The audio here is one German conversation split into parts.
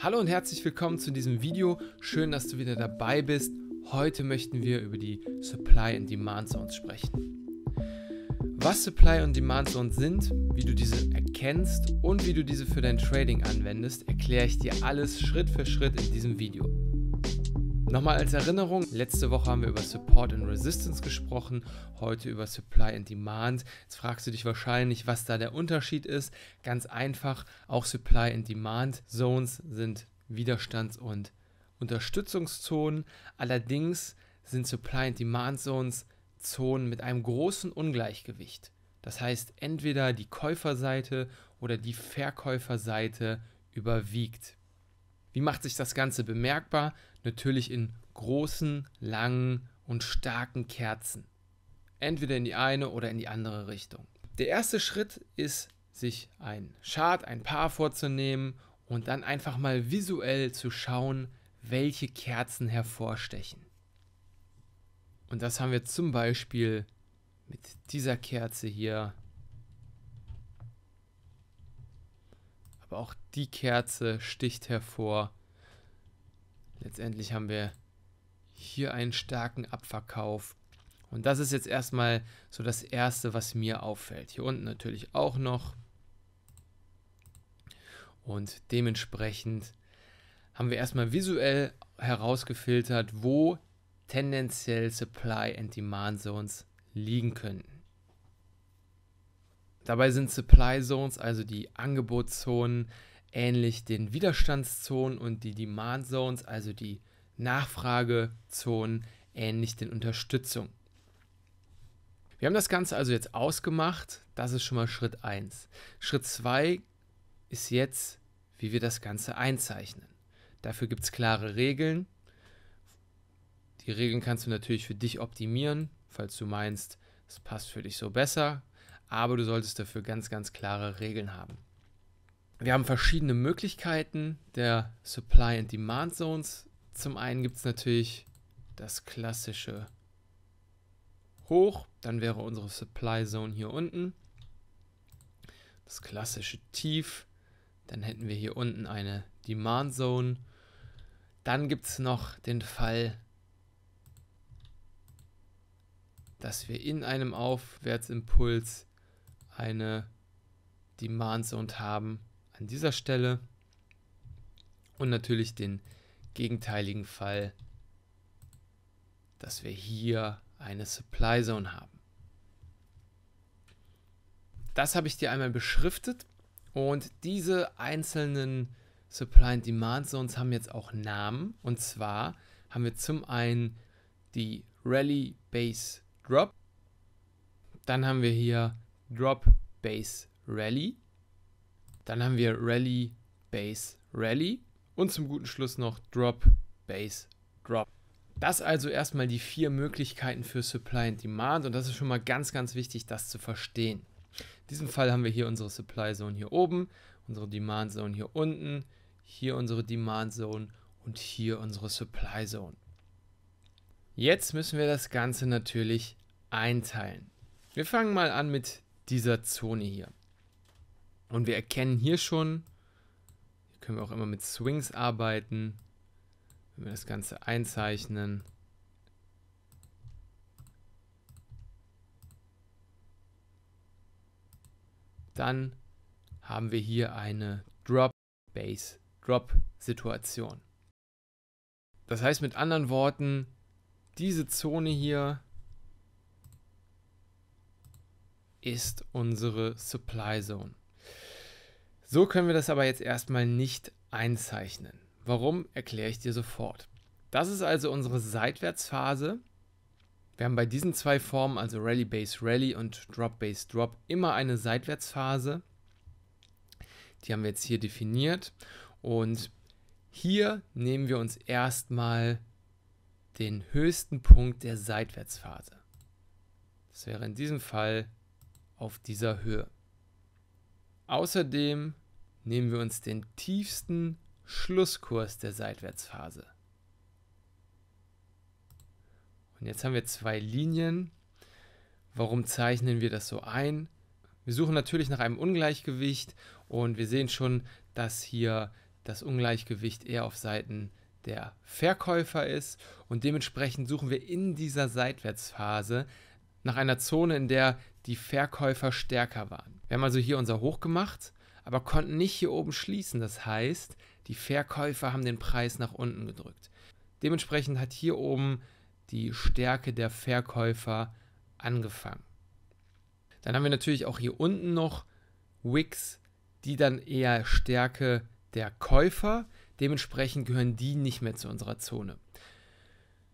Hallo und herzlich willkommen zu diesem Video. Schön, dass du wieder dabei bist. Heute möchten wir über die Supply and Demand Zones sprechen. Was Supply und Demand Zones sind, wie du diese erkennst und wie du diese für dein Trading anwendest, erkläre ich dir alles Schritt für Schritt in diesem Video. Nochmal als Erinnerung, letzte Woche haben wir über Support and Resistance gesprochen, heute über Supply and Demand. Jetzt fragst du dich wahrscheinlich, was da der Unterschied ist. Ganz einfach, auch Supply and Demand Zones sind Widerstands- und Unterstützungszonen. Allerdings sind Supply and Demand Zones Zonen mit einem großen Ungleichgewicht. Das heißt, entweder die Käuferseite oder die Verkäuferseite überwiegt. Wie macht sich das Ganze bemerkbar? Natürlich in großen, langen und starken Kerzen. Entweder in die eine oder in die andere Richtung. Der erste Schritt ist, sich einen Chart, ein Paar vorzunehmen und dann einfach mal visuell zu schauen, welche Kerzen hervorstechen. Und das haben wir zum Beispiel mit dieser Kerze hier. Aber auch die Kerze sticht hervor. Letztendlich haben wir hier einen starken Abverkauf. Und das ist jetzt erstmal so das Erste, was mir auffällt. Hier unten natürlich auch noch. Und dementsprechend haben wir erstmal visuell herausgefiltert, wo tendenziell Supply and Demand Zones liegen könnten. Dabei sind Supply Zones, also die Angebotszonen, ähnlich den Widerstandszonen und die Demand Zones, also die Nachfragezonen, ähnlich den Unterstützungen. Wir haben das Ganze also jetzt ausgemacht. Das ist schon mal Schritt 1. Schritt 2 ist jetzt, wie wir das Ganze einzeichnen. Dafür gibt es klare Regeln. Die Regeln kannst du natürlich für dich optimieren, falls du meinst, es passt für dich so besser. Aber du solltest dafür ganz, ganz klare Regeln haben. Wir haben verschiedene Möglichkeiten der Supply and Demand Zones. Zum einen gibt es natürlich das klassische Hoch, dann wäre unsere Supply Zone hier unten. Das klassische Tief, dann hätten wir hier unten eine Demand Zone. Dann gibt es noch den Fall, dass wir in einem Aufwärtsimpuls eine Demand Zone haben an dieser Stelle und natürlich den gegenteiligen Fall, dass wir hier eine Supply Zone haben. Das habe ich dir einmal beschriftet und diese einzelnen Supply and Demand Zones haben jetzt auch Namen, und zwar haben wir zum einen die Rally Base Drop, dann haben wir hier Drop Base Rally, dann haben wir Rally Base Rally und zum guten Schluss noch Drop Base Drop. Das also erstmal die 4 Möglichkeiten für Supply and Demand, und das ist schon mal ganz, ganz wichtig, das zu verstehen. In diesem Fall haben wir hier unsere Supply Zone hier oben, unsere Demand Zone hier unten, hier unsere Demand Zone und hier unsere Supply Zone. Jetzt müssen wir das Ganze natürlich einteilen. Wir fangen mal an mit dieser Zone hier. Und wir erkennen hier schon, hier können wir auch immer mit Swings arbeiten, wenn wir das Ganze einzeichnen. Dann haben wir hier eine Drop-Base-Drop-Situation. Das heißt mit anderen Worten, diese Zone hier ist unsere Supply Zone. So können wir das aber jetzt erstmal nicht einzeichnen. Warum, erkläre ich dir sofort. Das ist also unsere Seitwärtsphase. Wir haben bei diesen 2 Formen, also Rally Base Rally und Drop Base Drop, immer eine Seitwärtsphase. Die haben wir jetzt hier definiert. Und hier nehmen wir uns erstmal den höchsten Punkt der Seitwärtsphase. Das wäre in diesem Fall auf dieser Höhe. Außerdem nehmen wir uns den tiefsten Schlusskurs der Seitwärtsphase. Und jetzt haben wir 2 Linien. Warum zeichnen wir das so ein? Wir suchen natürlich nach einem Ungleichgewicht und wir sehen schon, dass hier das Ungleichgewicht eher auf Seiten der Verkäufer ist und dementsprechend suchen wir in dieser Seitwärtsphase nach einer Zone, in der die Verkäufer stärker waren. Wir haben also hier unser Hoch gemacht, aber konnten nicht hier oben schließen. Das heißt, die Verkäufer haben den Preis nach unten gedrückt. Dementsprechend hat hier oben die Stärke der Verkäufer angefangen. Dann haben wir natürlich auch hier unten noch Wicks, die dann eher Stärke der Käufer. Dementsprechend gehören die nicht mehr zu unserer Zone,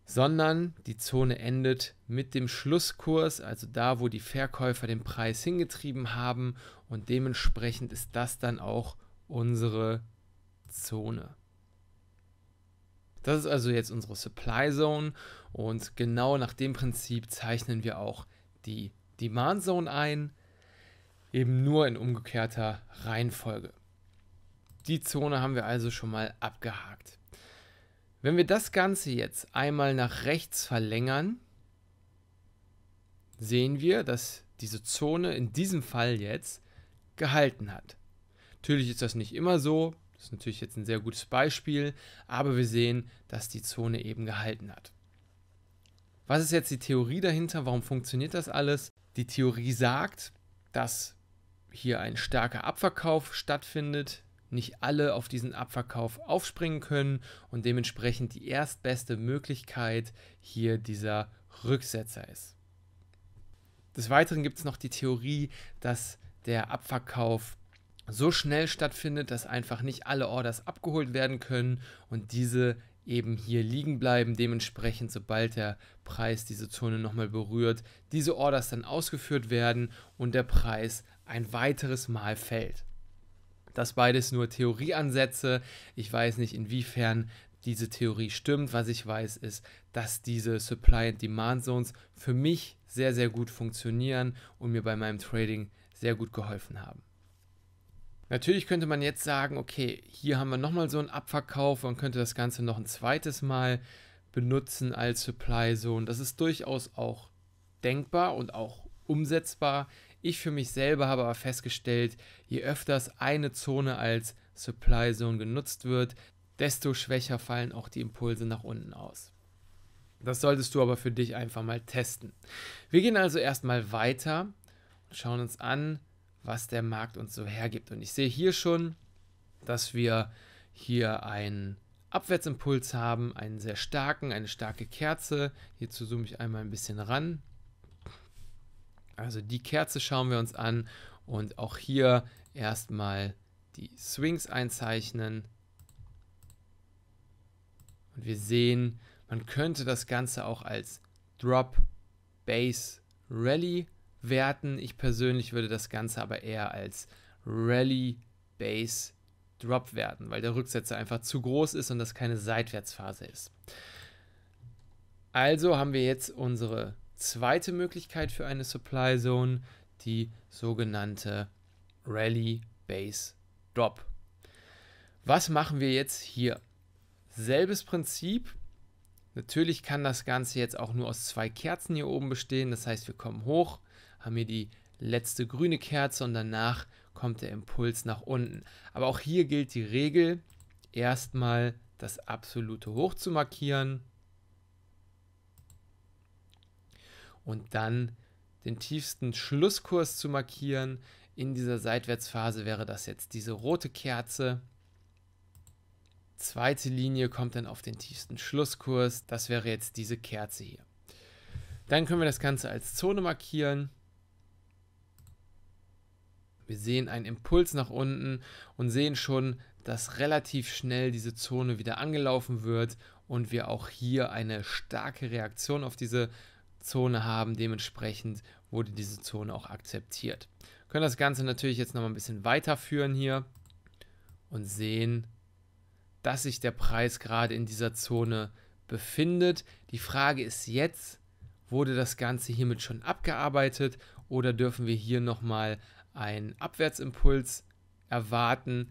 sondern die Zone endet mit dem Schlusskurs, also da, wo die Verkäufer den Preis hingetrieben haben, und dementsprechend ist das dann auch unsere Zone. Das ist also jetzt unsere Supply Zone und genau nach dem Prinzip zeichnen wir auch die Demand Zone ein, eben nur in umgekehrter Reihenfolge. Die Zone haben wir also schon mal abgehakt. Wenn wir das Ganze jetzt einmal nach rechts verlängern, sehen wir, dass diese Zone in diesem Fall jetzt gehalten hat. Natürlich ist das nicht immer so, das ist natürlich jetzt ein sehr gutes Beispiel, aber wir sehen, dass die Zone eben gehalten hat. Was ist jetzt die Theorie dahinter? Warum funktioniert das alles? Die Theorie sagt, dass hier ein starker Abverkauf stattfindet, nicht alle auf diesen Abverkauf aufspringen können und dementsprechend die erstbeste Möglichkeit hier dieser Rücksetzer ist. Des Weiteren gibt es noch die Theorie, dass der Abverkauf so schnell stattfindet, dass einfach nicht alle Orders abgeholt werden können und diese eben hier liegen bleiben, dementsprechend sobald der Preis diese Zone nochmal berührt, diese Orders dann ausgeführt werden und der Preis ein weiteres Mal fällt. Das beides nur Theorieansätze. Ich weiß nicht, inwiefern diese Theorie stimmt. Was ich weiß, ist, dass diese Supply and Demand Zones für mich sehr, sehr gut funktionieren und mir bei meinem Trading sehr gut geholfen haben. Natürlich könnte man jetzt sagen, okay, hier haben wir nochmal so einen Abverkauf und könnte das Ganze noch ein zweites Mal benutzen als Supply Zone. Das ist durchaus auch denkbar und auch umsetzbar. Ich für mich selber habe aber festgestellt, je öfters eine Zone als Supply Zone genutzt wird, desto schwächer fallen auch die Impulse nach unten aus. Das solltest du aber für dich einfach mal testen. Wir gehen also erstmal weiter und schauen uns an, was der Markt uns so hergibt. Und ich sehe hier schon, dass wir hier einen Abwärtsimpuls haben, einen sehr starken, eine starke Kerze. Hierzu zoome ich einmal ein bisschen ran. Also die Kerze schauen wir uns an und auch hier erstmal die Swings einzeichnen. Und wir sehen, man könnte das Ganze auch als Drop Base Rally werten. Ich persönlich würde das Ganze aber eher als Rally Base Drop werten, weil der Rücksetzer einfach zu groß ist und das keine Seitwärtsphase ist. Also haben wir jetzt unsere zweite Möglichkeit für eine Supply Zone, die sogenannte Rally Base Drop. Was machen wir jetzt hier? Selbes Prinzip. Natürlich kann das Ganze jetzt auch nur aus zwei Kerzen hier oben bestehen. Das heißt, wir kommen hoch, haben hier die letzte grüne Kerze und danach kommt der Impuls nach unten. Aber auch hier gilt die Regel, erstmal das absolute Hoch zu markieren und dann den tiefsten Schlusskurs zu markieren. In dieser Seitwärtsphase wäre das jetzt diese rote Kerze. Zweite Linie kommt dann auf den tiefsten Schlusskurs. Das wäre jetzt diese Kerze hier. Dann können wir das Ganze als Zone markieren. Wir sehen einen Impuls nach unten und sehen schon, dass relativ schnell diese Zone wieder angelaufen wird und wir auch hier eine starke Reaktion auf diese Zone haben, dementsprechend wurde diese Zone auch akzeptiert. Wir können das Ganze natürlich jetzt noch mal ein bisschen weiterführen hier und sehen, dass sich der Preis gerade in dieser Zone befindet. Die Frage ist jetzt, wurde das Ganze hiermit schon abgearbeitet oder dürfen wir hier noch mal einen Abwärtsimpuls erwarten?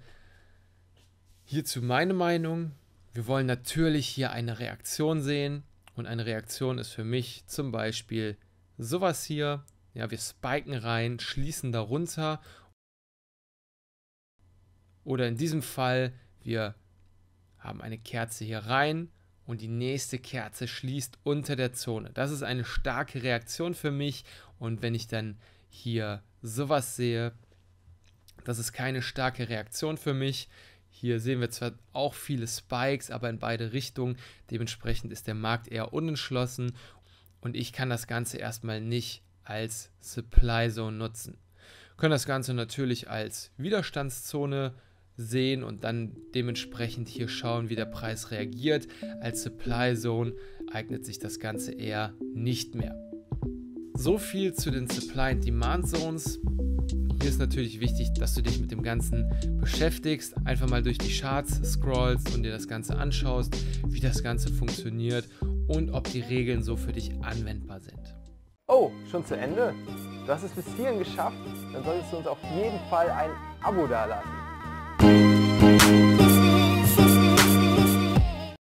Hierzu meine Meinung, wir wollen natürlich hier eine Reaktion sehen. Und eine Reaktion ist für mich zum Beispiel sowas hier. Ja, wir spiken rein, schließen darunter. Oder in diesem Fall, wir haben eine Kerze hier rein und die nächste Kerze schließt unter der Zone. Das ist eine starke Reaktion für mich, und wenn ich dann hier sowas sehe, das ist keine starke Reaktion für mich. Hier sehen wir zwar auch viele Spikes, aber in beide Richtungen. Dementsprechend ist der Markt eher unentschlossen und ich kann das Ganze erstmal nicht als Supply Zone nutzen. Wir können das Ganze natürlich als Widerstandszone sehen und dann dementsprechend hier schauen, wie der Preis reagiert. Als Supply Zone eignet sich das Ganze eher nicht mehr. So viel zu den Supply and Demand Zones. Hier ist natürlich wichtig, dass du dich mit dem Ganzen beschäftigst, einfach mal durch die Charts scrollst und dir das Ganze anschaust, wie das Ganze funktioniert und ob die Regeln so für dich anwendbar sind. Oh, schon zu Ende? Du hast es bis hierhin geschafft? Dann solltest du uns auf jeden Fall ein Abo dalassen.